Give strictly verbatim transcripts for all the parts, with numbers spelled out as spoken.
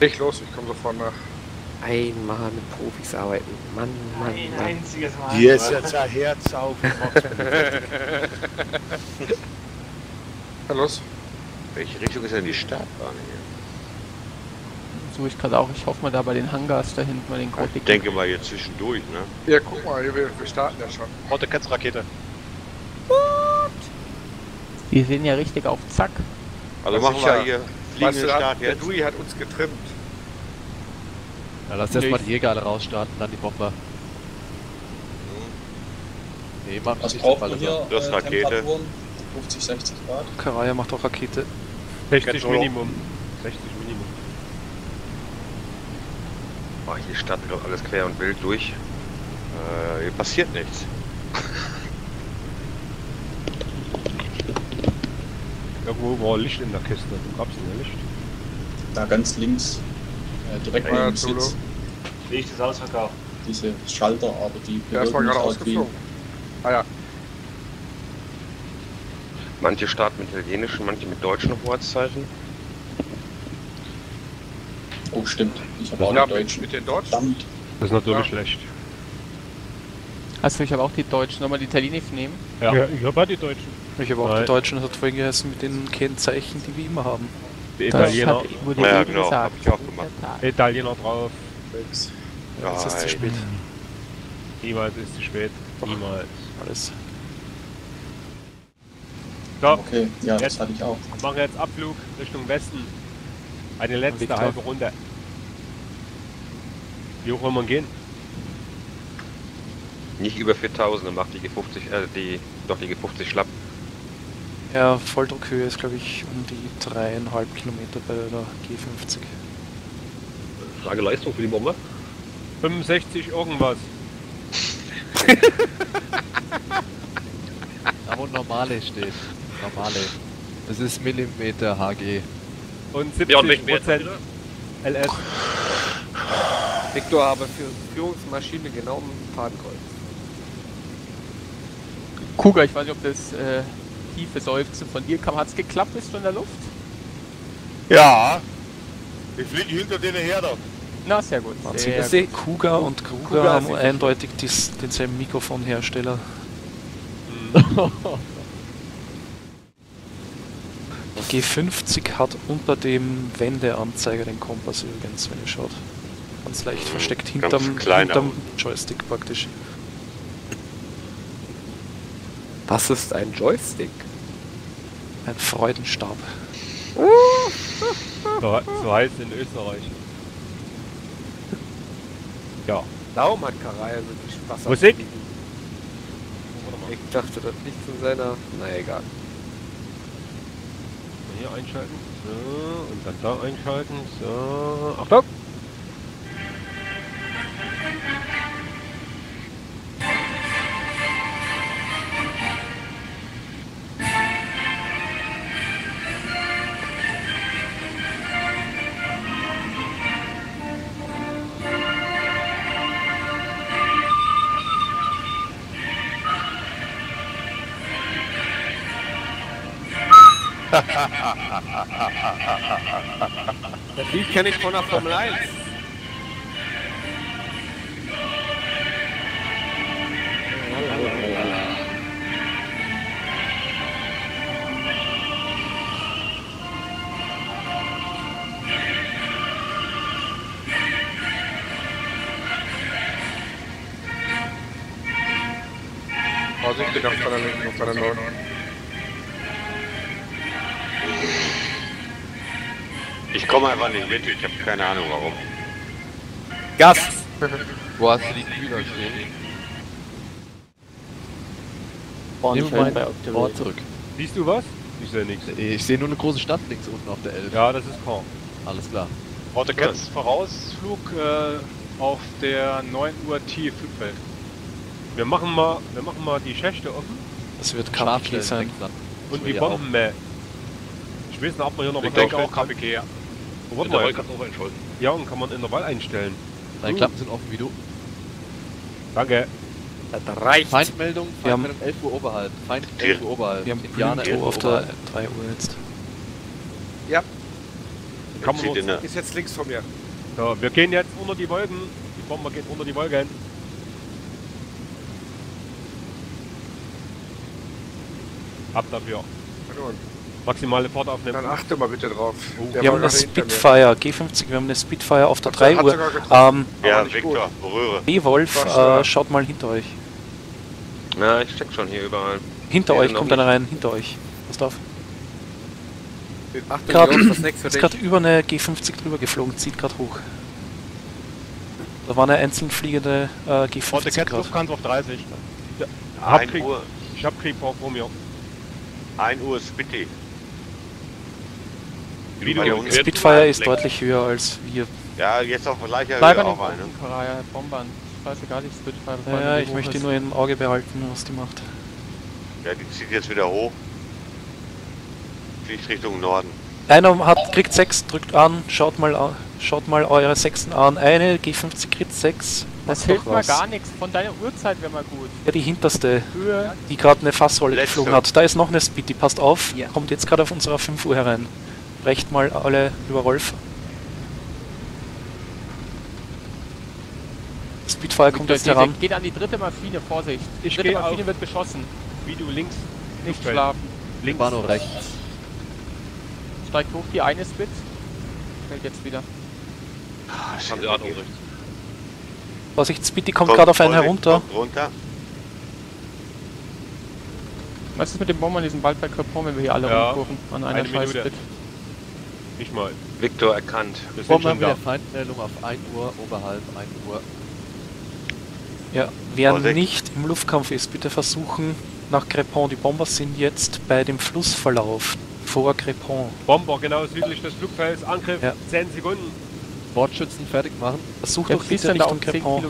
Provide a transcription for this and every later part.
Ich los, ich komme sofort nach. Einmal mit Profis arbeiten. Mann, Mann, Ein Mann. einziges Mal. Hier ist jetzt ein Herz auf. Na los. Welche Richtung ist denn die Startbahn hier? So, ich gerade auch. Ich hoffe mal da bei den Hangars da hinten mal den Code. Ich denke mal hier zwischendurch, ne? Ja, guck mal, wir, wir starten ja schon. Rote Ketzrakete. What? Die sind ja richtig auf Zack. Also machen wir hier fliegende Start jetzt. Der Dui hat uns getrimmt. Ja, lass erstmal die Jäger alle rausstarten, dann die Bomber. Mhm. Nee, macht das nicht so falsch. Das Rakete. fünfzig, sechzig Grad. Karaya macht auch Rakete. sechzig Minimum. sechzig Minimum. Oh, hier startet doch alles quer und wild durch. Äh, hier passiert nichts. Irgendwo war Licht in der Kiste. Gab's denn Licht? Da ganz links. Direkt mal im Sitz. Licht ist ausverkauft. Diese Schalter, aber die bewirken nicht ausgeflogen. Ah ja. Manche starten mit italienischen, manche mit deutschen Hoheitszeichen. Oh stimmt, ich habe auch ja, mit deutschen. Mit den deutschen? Verdammt. Das ist natürlich ja. schlecht. Achso, ich habe auch die deutschen. Nochmal die italienischen nehmen? Ja, ja ich habe auch die deutschen. Ich habe auch Nein. die deutschen, das hat vorhin geheißen, mit den Kennzeichen, die wir immer haben. Die Italiener. Das ja, ja, genau, habe ich auch gemacht. Italiener drauf. Ja, jetzt ist zu spät. Niemals ist zu spät. Niemals. Alles. So, okay, ja, jetzt, das hatte ich auch. Wir machen jetzt Abflug Richtung Westen. Eine letzte Victor. halbe Runde. Wie hoch wollen wir gehen? Nicht über viertausend, dann macht die G fünfzig, äh, die, doch die G fünfzig schlapp. Ja, Volldruckhöhe ist glaube ich um die dreieinhalb Kilometer bei der G fünfzig. Frage Leistung für die Bombe? fünfundsechzig irgendwas. Da wo normale steht. Normale. Das ist Millimeter H G. Und siebzig Prozent L S. Victor, aber für Führungsmaschine genau um den Fadenkreuz. Kuga, ich weiß nicht, ob das... Äh tiefe Seufzen von dir kam. Hat es geklappt? Bist du in der Luft? Ja. Ich fliege hinter denen her da. Na, sehr gut. Sehr sehr gut. Kuga und Kruger Kuga haben eindeutig dies, denselben Mikrofonhersteller. G fünfzig hat unter dem Wendeanzeiger den Kompass übrigens, wenn ihr schaut. Ganz leicht versteckt hinterm, hinterm Joystick praktisch. Was ist ein Joystick? Ein Freudenstab. So, so heißt es in Österreich. Ja. Darum hat Karaya wirklich Spaß. Musik? Ich dachte, das liegt in seiner... Na egal. Hier einschalten. So, und dann da einschalten. So, Achtung! Das Lied kenne ich von der Formel eins. Vorsichtig auf deiner Linken, auf deiner Neuen. Ich komme einfach nicht mit, ich habe keine Ahnung warum. Gas! Wo hast du die Kühler stehen? Nimm meinen Ort zurück. Siehst du was? Ich sehe nichts. Ich sehe nur eine große Stadt links unten auf der elf. Ja, das ist Korn. Alles klar. Orte Ketz, Vorausflug äh, auf der neun Uhr T Flugfeld. Wir machen mal, wir machen mal die Schächte offen. Das wird K P G sein. Und die Bomben mehr. Ich weiß nicht, ob man hier noch was denke auch K P G, ja. Oh, in der Wahl kannst du auch einschalten. Ja, und kann man in der Wahl einstellen. Deine Klappen sind offen wie du. Danke. Das reicht. Feindmeldung, Feindmeldung elf Uhr oberhalb. Feind elf Uhr oberhalb. Wir haben Indianer elf Uhr auf der drei Uhr jetzt. Ja. Komm, zieht in, ne? Ist jetzt links von mir. So, wir gehen jetzt unter die Wolken. Die Bomber geht unter die Wolken. Ab dafür. Maximale Fahrt aufnehmen. Dann achte mal bitte drauf. Oh, wir haben eine Spitfire, G fünfzig, wir haben eine Spitfire auf der drei Uhr. Ähm, ja, Victor, berühre. B-Wolf, äh, schaut mal hinter euch. Na, ich check schon hier überall. Hinter euch, kommt einer rein, hinter euch. Passt auf. Achtung, grad, auf das nächste ist gerade über eine G fünfzig drüber geflogen, zieht gerade hoch. Da war eine einzeln fliegende äh, G fünfzig. Oh, der Kettluft kann auf dreißig. Ja. Hab ein Krieg. Uhr. Ich hab Krieg vor mir. ein Uhr Spitty. Spitfire ist deutlich höher als wir. Ja, jetzt auf gleicher Höhe auch einen. Karaya, Bombern. Ich weiß ja gar nicht, Spitfire. Ja, ich möchte nur im Auge behalten, was die macht. Ja, die zieht jetzt wieder hoch. Fliegt Richtung Norden. Einer hat, kriegt sechs, drückt an, schaut mal an, schaut mal eure Sechsen an. Eine G fünfzig kriegt sechs. Das hilft mal gar nichts, von deiner Uhrzeit wäre mal gut. Ja, die hinterste, Höhe, die gerade eine Fassrolle letzte geflogen hat. Da ist noch eine Speed, die passt auf, ja, kommt jetzt gerade auf unserer fünf Uhr herein. Brecht mal alle über Rolf. Speedfire kommt jetzt heran. Geht an die dritte Maschine, Vorsicht. Die ich dritte Maschine wird beschossen. Wie du links, nicht schlafen. Links, Bahnhof rechts. Steigt hoch, die eine Spitz. Fällt jetzt wieder. Ah, ich habe die rechts. Vorsicht, Spitty kommt gerade auf einen herunter. Runter. Was ist mit dem Bomber in diesem Wald bei Crepon, wenn wir hier alle ja rumkurven an einer Scheißspit? Nicht mal. Victor erkannt. Wir Bomber sind schon wieder Feindmeldung auf ein Uhr, oberhalb ein Uhr. Ja, wer Vorsicht nicht im Luftkampf ist, bitte versuchen nach Crepon. Die Bomber sind jetzt bei dem Flussverlauf vor Crepon. Bomber, genau südlich des Flugfelds, Angriff, ja. zehn Sekunden. Bordschützen fertig machen. Versucht doch bitte Richtung Crepon.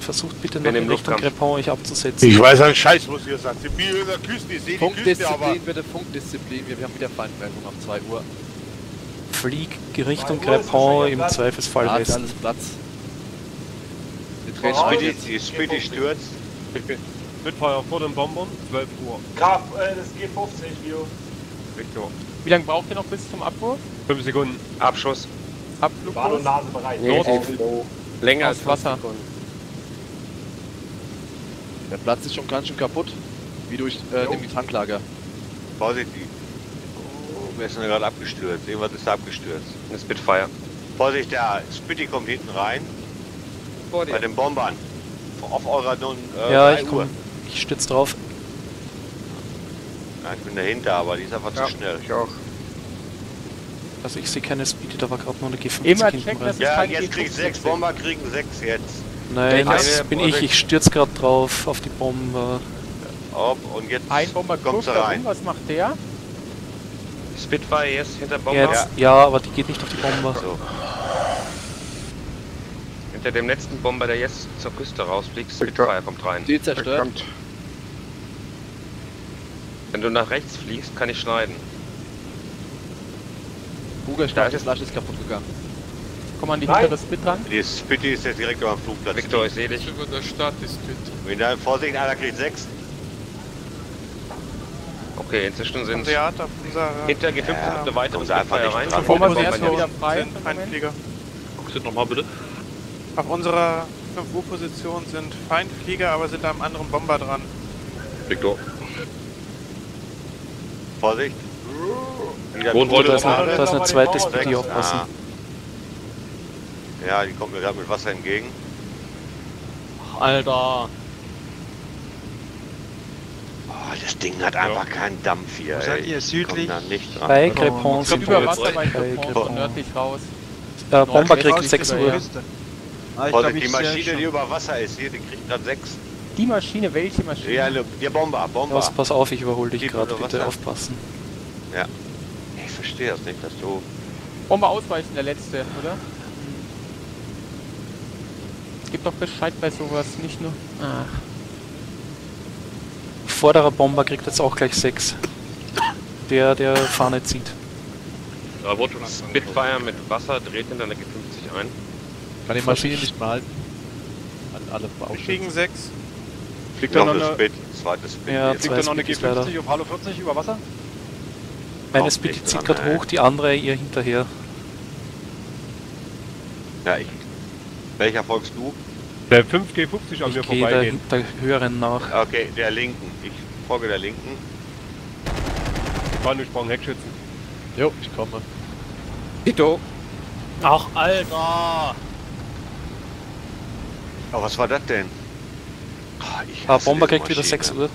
Versucht bitte noch in Richtung Crepon euch abzusetzen. Ich weiß einen Scheiß, was ihr sagt. Die Höhe der Küste, ich sehe die Küste, aber... Funkdisziplin, bitte Funkdisziplin. Wir haben wieder Feindmeldung auf zwei Uhr. Flieg Richtung Crepon, im Zweifelsfall Westen. Da ist alles Platz. Die Speedy stürzt. Spitfire vor den Bombern, zwölf Uhr. K, das G fünfzig, Vio. Victor. Wie lange braucht ihr noch bis zum Abwurf? fünf Sekunden. Abschuss. Abflug und Nase bereit. Nee, länger als Wasser. Sekunden. Der Platz ist schon ganz schön kaputt. Wie durch äh, die Tanklager. Vorsicht. Oh, wer ist denn gerade abgestürzt? Irgendwas ist da abgestürzt. Eine Spitfire. Vorsicht, der Spitty kommt hinten rein. Vor dir. Bei den Bombern. Auf eurer nun. Äh, ja, ich komme. Ich stütze drauf. Ja, ich bin dahinter, aber die ist einfach ja zu schnell. Ich auch. Also ich sehe keine Speed, da war gerade noch eine G fünfzig immer hinten checken, rein. Ja, jetzt kriegen sechs, Bomber kriegen sechs jetzt. Nein, das bin ich, ich stürze gerade drauf auf die Bomber. Ob und jetzt ein Bomber kommt da rein. Was macht der? Spitfire jetzt hinter Bomber? Jetzt, ja, aber die geht nicht auf die Bomber. So. Hinter dem letzten Bomber, der jetzt zur Küste rausfliegt, Spitfire kommt rein. Die zerstört. Wenn du nach rechts fliegst, kann ich schneiden. Google stark, das Lasch ist kaputt gegangen. Komm an die hintere Spit dran. Die Spitty ist jetzt direkt über dem Flugplatz. Victor, ich sehe dich. Über der Stadt ist Spit. Vorsicht, einer kriegt sechs. Okay, inzwischen sind sie hinter G fünfzig ja, eine weitere Spitfire rein. Bevor wir sie erstmal wieder frei Feindflieger. Guckst du nochmal bitte. Auf unserer fünf Uhr Position sind Feindflieger, aber sind am anderen Bomber dran. Victor. Vorsicht. Wohnwolde, da ist eine zweite Speedy, aufpassen. Ja, die kommt mir gerade mit Wasser entgegen. Ach, Alter! Oh, das Ding hat einfach ja keinen Dampf hier. Wo seid ihr? Südlich? Bei Crepon sind wir jetzt. Über Wasser bei Crepon, nördlich raus. Äh, Bomber kriegt sechs Uhr. Ah, also die Maschine, die über Wasser ist, hier, die kriegt gerade sechs. Die Maschine? Welche Maschine? Ja, der Bomber, Bomber. Ja, pass auf, ich überhole dich gerade, bitte aufpassen. Ja. Ich verstehe das nicht, dass du... Bomber ausweichen, der letzte, oder? Es gibt doch Bescheid bei sowas, nicht nur... Ach. Vorderer Bomber kriegt jetzt auch gleich sechs. Der, der Fahne zieht. Da wurde schon Spitfire mit Wasser, dreht hinter eine G fünfzig ein. Kann die Maschine nicht mal halten. An alle Bauchschützen. Wir kriegen sechs. Fliegt da noch eine... Spät, zweites Spät. Ja, fliegt da noch eine G fünfzig auf Halo vierzig über Wasser? Eine Spitty zieht gerade hoch, die andere ihr hinterher. Ja, ich. Welcher folgst du? Der fünf G fünfzig an mir vorbei. Der höheren nach. Okay, der linken. Ich folge der linken. Ich fahre durch Sprung Heckschützen. Jo, ich komme. Hito! Ach, Alter! Oh, was war das denn? Oh, ich ah, Bomber kriegt wieder sechs Uhr.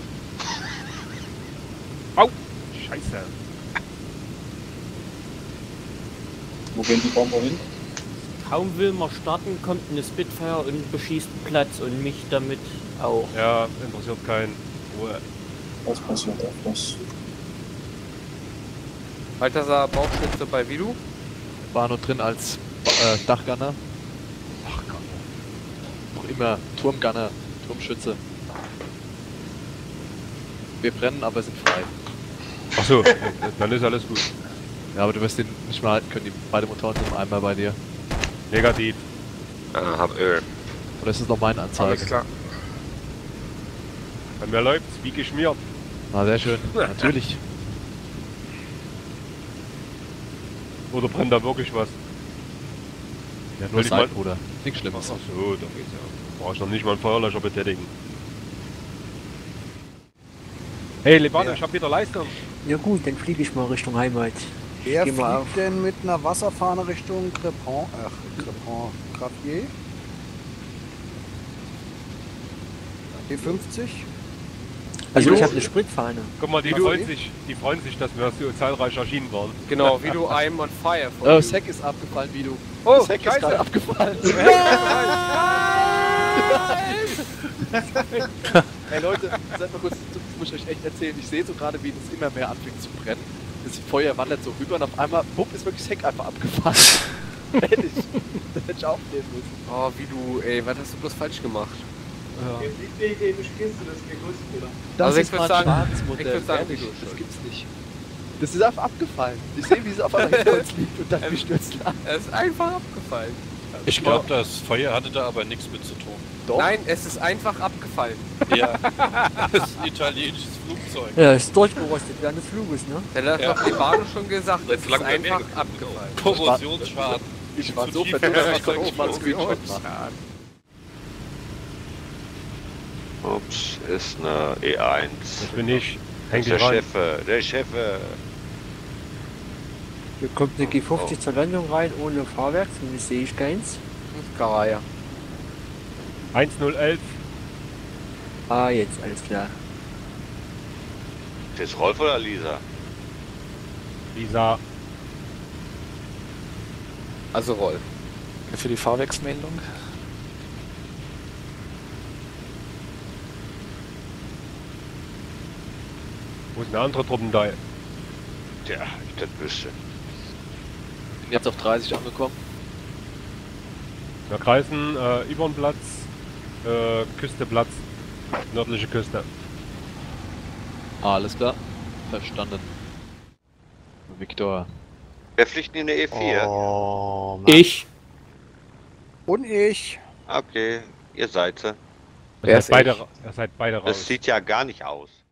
Au! Scheiße! Wo gehen die Bomber hin? Kaum will man starten, kommt eine Spitfire und beschießt einen Platz und mich damit auch. Ja, interessiert keinen. Ruhe. Was passiert öfters? Balthasar, Bauchschütze bei Vidu? War nur drin als äh, Dachgunner. Dachgunner. Noch immer Turmgunner, Turmschütze. Wir brennen, aber sind frei. Achso, dann ist alles gut. Ja, aber du wirst den nicht mehr halten können, die beide Motoren sind einmal bei dir. Negativ. Ah, hab Öl. Und das ist noch meine Anzeige. Alles klar. Bei mir läuft's, wie geschmiert. Na, sehr schön. Natürlich. Oder brennt da wirklich was? Ja, nur Zeit, Bruder. Nichts Schlimmes. Ach so, da geht's ja. Brauch ich noch nicht mal einen Feuerlöscher betätigen. Hey, Lebane, ja. Ich hab wieder Leistung. Ja gut, dann fliege ich mal Richtung Heimat. Wer fliegt auf. denn mit einer Wasserfahne Richtung Crepon, ach, Crepon, Gravier? G fünfzig? Also Vidu? Ich habe eine Spritfahne. Guck mal, die freuen, sich, die freuen sich, dass wir so zahlreich erschienen waren. Genau, Vidu, I'm on fire. Oh, das Heck ist abgefallen, Vidu. Oh, das Heck Scheiße. Ist gerade abgefallen. Hey Leute, seid mal kurz, das muss ich euch echt erzählen. Ich sehe so gerade, wie das immer mehr anfängt zu brennen. Das Feuer wandert so rüber und auf einmal, bupp, ist wirklich das Heck einfach abgefahren. Hätte ich, das hätte ich aufnehmen müssen. Oh, Vidu, ey, was hast du bloß falsch gemacht? Ja. Ich bin nicht Kiste, das ist der größte Fehler. Das also ist ich sagen, ich würde sagen, Vidu, das gibt's nicht. Das ist einfach abgefallen. Ich sehe, wie es auf einmal hinter uns liegt und dann gestürzt ab. Er ist einfach abgefallen. Ich glaube, das Feuer hatte da aber nichts mit zu tun. Doch. Nein, es ist einfach abgefallen. Ja, das ist ein italienisches Flugzeug. Ja, ist durchgerostet während des Fluges, ne? Der hat ja. Doch die Warnung schon gesagt, es ist einfach abgefallen. Korrosionsschaden. Ich war so verdutzt, dass ich konnte mal einen Screenshot machen. Ups, ist eine E eins. Das bin ich. Hängt der Chef, der Chef. Hier kommt eine G fünfzig oh. zur Landung rein, ohne Fahrwerk, zumindest sehe ich keins. Karaya. eins null elf. Ah, jetzt, alles klar. Ist das Rolf oder Lisa? Lisa. Also Rolf. Für die Fahrwerksmeldung. Wo ist eine andere Truppenteil? Tja, ich das wüsste. Bin jetzt auf dreißig angekommen. Wir kreisen äh, über den Platz. Äh, Küste, Platz, nördliche Küste. Alles klar, verstanden. Victor. Wer fliegt in der E vier? Oh, ich. Und ich. Okay, ihr seid sie. Ihr seid beide, ihr seid beide raus. Das sieht ja gar nicht aus.